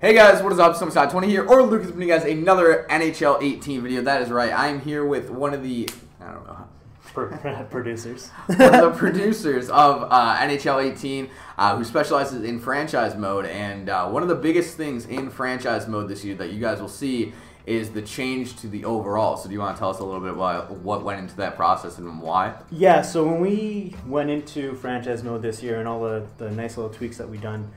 Hey guys, what is up? SummerSide20 here, or Lucas bringing you guys another NHL 18 video. That is right. I am here with one of the, I don't know, producers. One of the producers of NHL 18 who specializes in franchise mode. And one of the biggest things in franchise mode this year that you guys will see is the change to the overall. So do you want to tell us a little bit about what went into that process and why? Yeah, so when we went into franchise mode this year and all the nice little tweaks that we've done,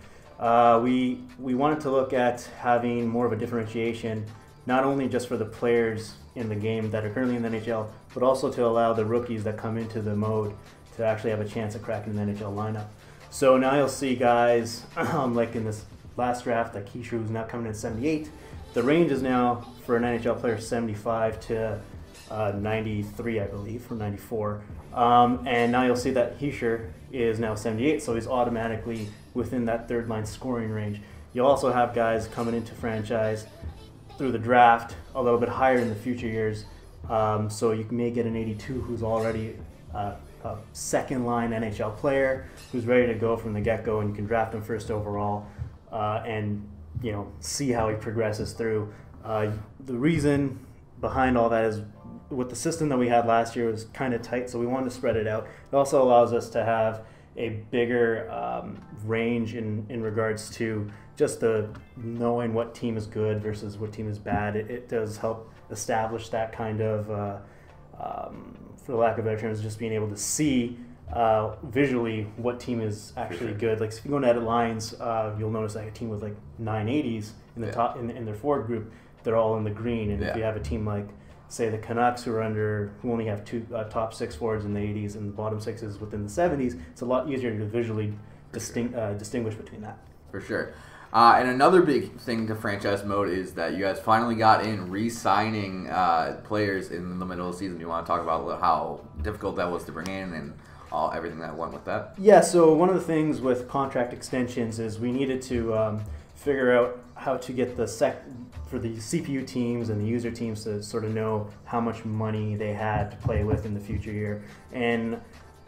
we wanted to look at having more of a differentiation, not only just for the players in the game that are currently in the NHL, but also to allow the rookies that come into the mode to actually have a chance at cracking the NHL lineup. So now you'll see guys like in this last draft that Kase Hrudey is now coming in at 78. The range is now for an NHL player 75 to 93, I believe, from 94. And now you'll see that Heischer is now 78, so he's automatically within that third line scoring range. You'll also have guys coming into franchise through the draft a little bit higher in the future years. So you may get an 82 who's already a second line NHL player who's ready to go from the get-go, and you can draft him first overall and you know, see how he progresses through. The reason behind all that is with the system that we had last year was kind of tight, so we wanted to spread it out. It also allows us to have a bigger range in regards to just the knowing what team is good versus what team is bad. It does help establish that kind of, for lack of better terms, just being able to see visually what team is actually good. Like if you go into edit lines, you'll notice like a team with like 980s in the top in their forward group, they're all in the green. And if you have a team like, say, the Canucks, who only have two top six forwards in the 80s and the bottom six is within the 70s, it's a lot easier to visually distinguish between that. For sure. And another big thing to franchise mode is that you guys finally got in re-signing players in the middle of the season. Do you want to talk about how difficult that was to bring in and everything that went with that? Yeah, so one of the things with contract extensions is we needed to figure out how to get the for the CPU teams and the user teams to sort of know how much money they had to play with in the future year. And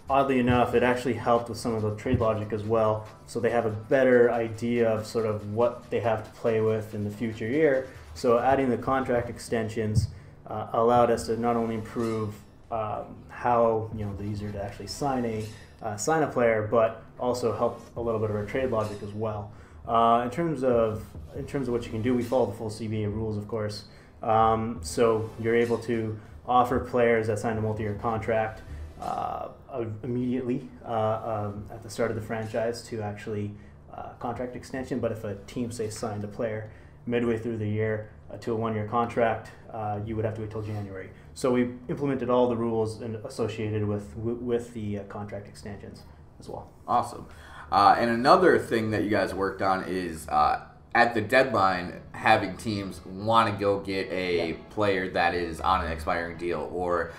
oddly enough, it actually helped with some of the trade logic as well. So they have a better idea of sort of what they have to play with in the future year. So adding the contract extensions allowed us to not only improve how, you know, the user to actually sign a player, but also helped a little bit of our trade logic as well. In terms of what you can do, we follow the full CBA rules, of course. So you're able to offer players that signed a multi-year contract immediately at the start of the franchise to actually contract extension. But if a team, say, signed a player midway through the year to a one-year contract, you would have to wait till January. So we implemented all the rules and associated with the contract extensions as well. Awesome. And another thing that you guys worked on is at the deadline, having teams want to go get a player that is on an expiring deal or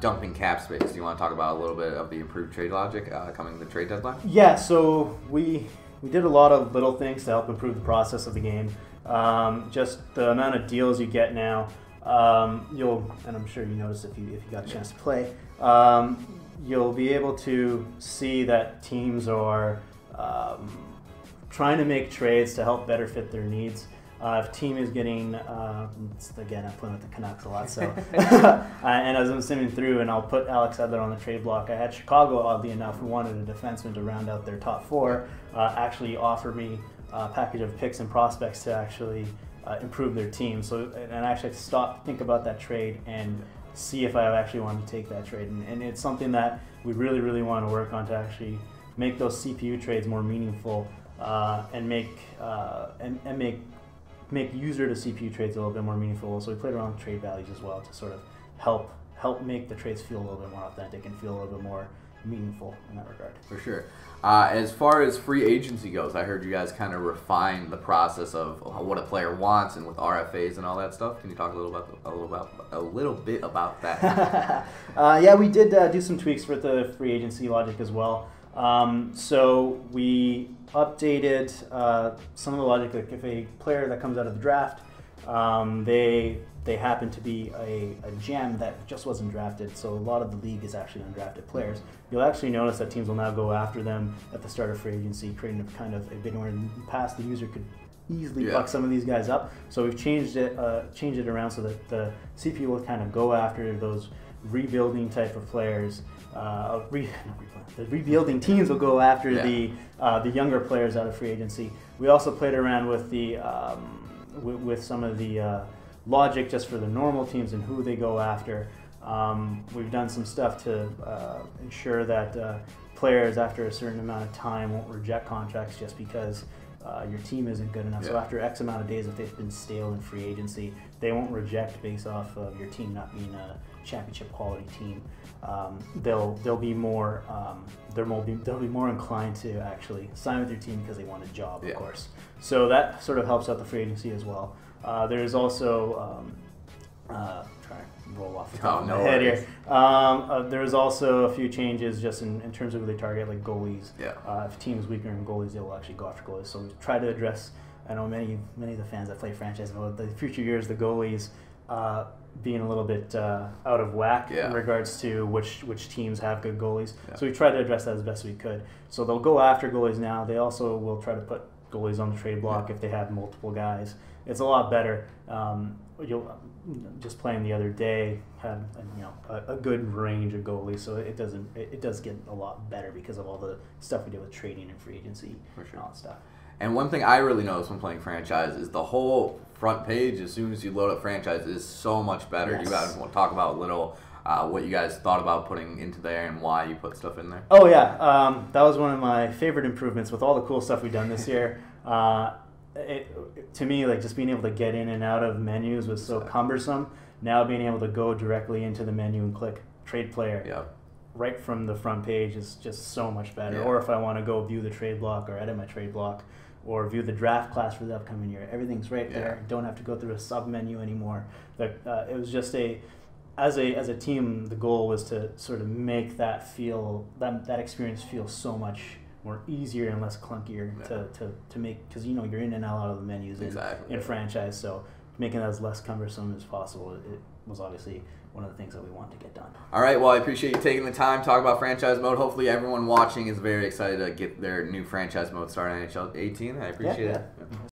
dumping cap space. Do you want to talk about a little bit of the improved trade logic coming to the trade deadline? Yeah, so we did a lot of little things to help improve the process of the game. Just the amount of deals you get now, and I'm sure you noticed if you got a chance to play, you'll be able to see that teams are trying to make trades to help better fit their needs. If team is getting, again, I'm playing with the Canucks a lot, so. And as I'm simming through, and I'll put Alex Edler on the trade block, I had Chicago, oddly enough, who wanted a defenseman to round out their top four, actually offer me a package of picks and prospects to actually improve their team. So, and I actually stopped, think about that trade, and see if I actually wanted to take that trade. And it's something that we really, really want to work on to actually make those CPU trades more meaningful and make user to CPU trades a little bit more meaningful. So we played around with trade values as well to sort of help make the trades feel a little bit more authentic and feel a little bit more meaningful in that regard. For sure. As far as free agency goes, I heard you guys kind of refine the process of what a player wants and with RFAs and all that stuff. Can you talk a little bit about that? Yeah, we did do some tweaks with the free agency logic as well. So we updated some of the logic. Like if a player that comes out of the draft, they happen to be a gem that just wasn't drafted, so a lot of the league is actually undrafted players. You'll actually notice that teams will now go after them at the start of free agency, creating a kind of a bid where in the past the user could easily fuck some of these guys up. So we've changed it around so that the CP will kind of go after those rebuilding type of players. The rebuilding teams will go after the younger players out of free agency. We also played around with the with some of the logic just for the normal teams and who they go after. We've done some stuff to ensure that players after a certain amount of time won't reject contracts just because your team isn't good enough. So after X amount of days, if they've been stale in free agency, they won't reject based off of your team not being a championship quality team. They'll be more they'll be more inclined to actually sign with your team because they want a job, of course. So that sort of helps out the free agency as well. There's also try to roll off the top of my head here. There's also a few changes just in terms of who they target, like goalies. If teams weaker in goalies, they will actually go after goalies. So we try to address. I know many of the fans that play franchise know the future years the goalies being a little bit out of whack in regards to which teams have good goalies. So we tried to address that as best we could. So they'll go after goalies now. They also will try to put goalies on the trade block if they have multiple guys. It's a lot better. You'll just playing the other day had a good range of goalies, so it does get a lot better because of all the stuff we do with trading and free agency and all that stuff. And one thing I really noticed when playing franchise is the whole front page, as soon as you load up franchise, is so much better. You guys want to talk about a little what you guys thought about putting into there and why you put stuff in there? Oh, yeah. That was one of my favorite improvements with all the cool stuff we've done this year. To me, like, just being able to get in and out of menus was so cumbersome. Now being able to go directly into the menu and click trade player right from the front page is just so much better. Or if I want to go view the trade block or edit my trade block, or view the draft class for the upcoming year. Everything's right there. Don't have to go through a sub menu anymore. But, it was just as a team, the goal was to sort of make that feel that experience feel so much more easier and less clunkier to make, because you're in and out of the menus in franchise. So making that as less cumbersome as possible, it was obviously one of the things that we wanted to get done. All right, well, I appreciate you taking the time to talk about franchise mode. Hopefully everyone watching is very excited to get their new franchise mode started on NHL 18. I appreciate it.